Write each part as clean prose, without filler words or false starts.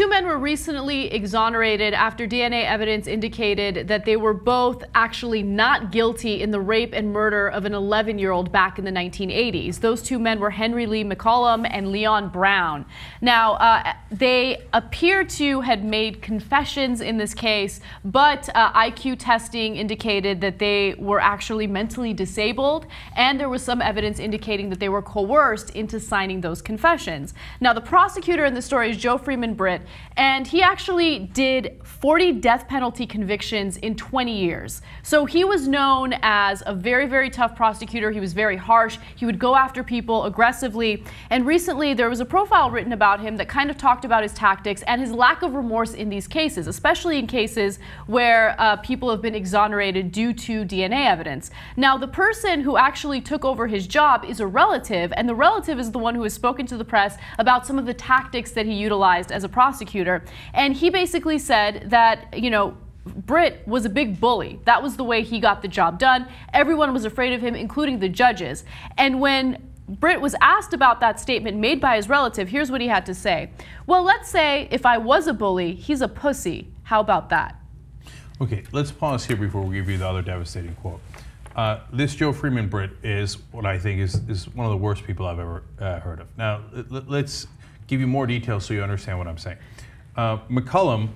Two men were recently exonerated after DNA evidence indicated that they were both actually not guilty in the rape and murder of an 11-year-old back in the 1980s. Those two men were Henry Lee McCollum and Leon Brown. Now, they appear to have made confessions in this case, but IQ testing indicated that they were actually mentally disabled, and there was some evidence indicating that they were coerced into signing those confessions. Now, the prosecutor in the story is Joe Freeman Britt, and he actually did 40 death penalty convictions in 20 years. So he was known as a very, very tough prosecutor. He was very harsh. He would go after people aggressively. And recently there was a profile written about him that kind of talked about his tactics and his lack of remorse in these cases, especially in cases where people have been exonerated due to DNA evidence. Now, the person who actually took over his job is a relative, and the relative is the one who has spoken to the press about some of the tactics that he utilized as a prosecutor, and he basically said that, you know, Britt was a big bully. That was the way he got the job done. Everyone was afraid of him, including the judges. And when Britt was asked about that statement made by his relative, here's what he had to say. Well, let's say if I was a bully, he's a pussy. How about that? Okay, let's pause here before we give you the other devastating quote. This Joe Freeman Britt is what I think is one of the worst people I've ever heard of. Now, let's give you more details so you understand what I'm saying. McCollum,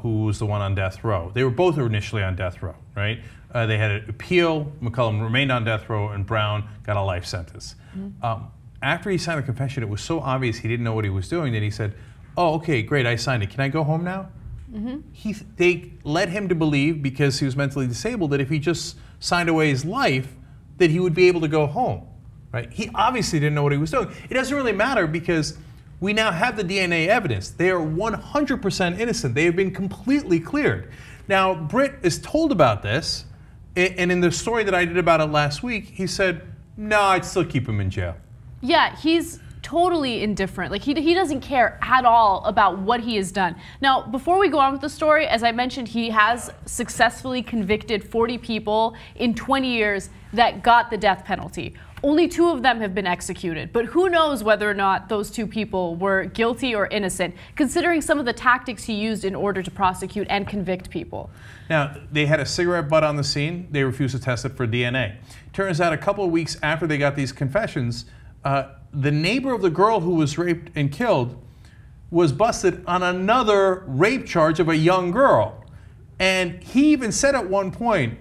who was the one on death row, they were both initially on death row, right? They had an appeal, McCollum remained on death row, and Brown got a life sentence. Mm-hmm. After he signed the confession, it was so obvious he didn't know what he was doing that he said, oh, okay, great, I signed it, can I go home now? Mm-hmm. They led him to believe, because he was mentally disabled, that if he just signed away his life, that he would be able to go home, right? He obviously didn't know what he was doing. It doesn't really matter, because we now have the DNA evidence. They are 100% innocent. They have been completely cleared. Now, Britt is told about this, and in the story that I did about it last week, he said, no, I'd still keep him in jail. Yeah, he's totally indifferent. Like, he doesn't care at all about what he has done. Now, before we go on with the story, as I mentioned, he has successfully convicted 40 people in 20 years that got the death penalty. Only two of them have been executed, but who knows whether or not those two people were guilty or innocent, considering some of the tactics he used in order to prosecute and convict people. Now, they had a cigarette butt on the scene. They refused to test it for DNA. Turns out a couple of weeks after they got these confessions, the neighbor of the girl who was raped and killed was busted on another rape charge of a young girl. And he even said at one point,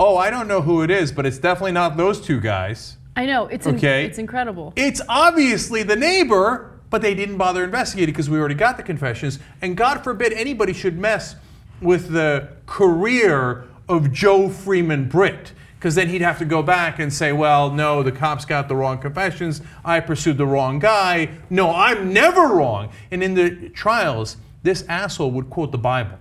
oh, I don't know who it is, but it's definitely not those two guys. I know, it's incredible. It's obviously the neighbor, but they didn't bother investigating because we already got the confessions. And God forbid anybody should mess with the career of Joe Freeman Britt, because then he'd have to go back and say, well, no, the cops got the wrong confessions. I pursued the wrong guy. No, I'm never wrong. And in the trials, this asshole would quote the Bible.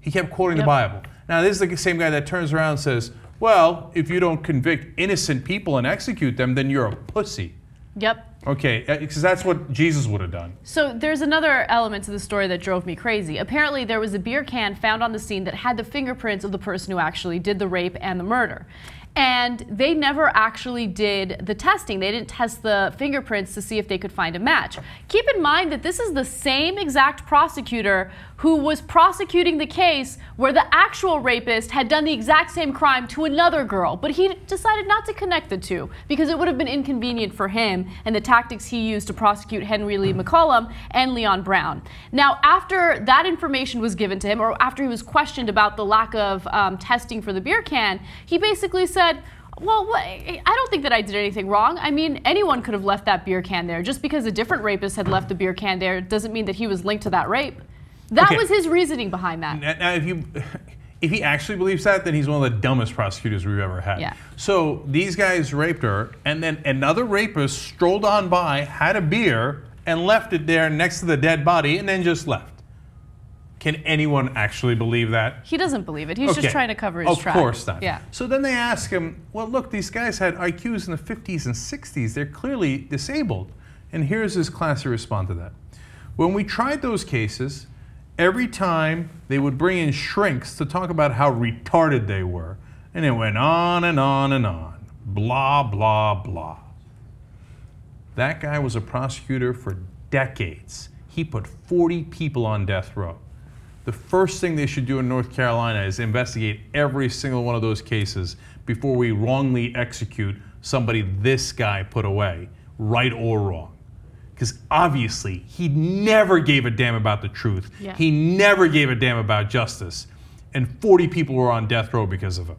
He kept quoting the Bible. Now, this is the same guy that turns around and says, well, if you don't convict innocent people and execute them, then you're a pussy. Yep. Okay, because that's what Jesus would have done. So there's another element to the story that drove me crazy. Apparently, there was a beer can found on the scene that had the fingerprints of the person who actually did the rape and the murder. And they never actually did the testing. They didn't test the fingerprints to see if they could find a match. Keep in mind that this is the same exact prosecutor who was prosecuting the case where the actual rapist had done the exact same crime to another girl, but he decided not to connect the two because it would have been inconvenient for him and the tactics he used to prosecute Henry Lee McCollum and Leon Brown. Now, after that information was given to him, or after he was questioned about the lack of testing for the beer can, he basically said, well, I don't think that I did anything wrong. I mean, anyone could have left that beer can there. Just because a different rapist had left the beer can there doesn't mean that he was linked to that rape. That was his reasoning behind that. Now, if he actually believes that, then he's one of the dumbest prosecutors we've ever had. Yeah. So these guys raped her, and then another rapist strolled on by, had a beer, and left it there next to the dead body, and then just left. Can anyone actually believe that? He doesn't believe it. He's just trying to cover his tracks. Of course not. Yeah. So then they ask him, well, look, these guys had IQs in the 50s and 60s. They're clearly disabled. And here's his classy response to that. When we tried those cases, every time they would bring in shrinks to talk about how retarded they were. And it went on and on and on. Blah, blah, blah. That guy was a prosecutor for decades. He put 40 people on death row. The first thing they should do in North Carolina is investigate every single one of those cases before we wrongly execute somebody this guy put away, right or wrong. Because obviously, he never gave a damn about the truth. Yeah. He never gave a damn about justice. And 40 people were on death row because of him.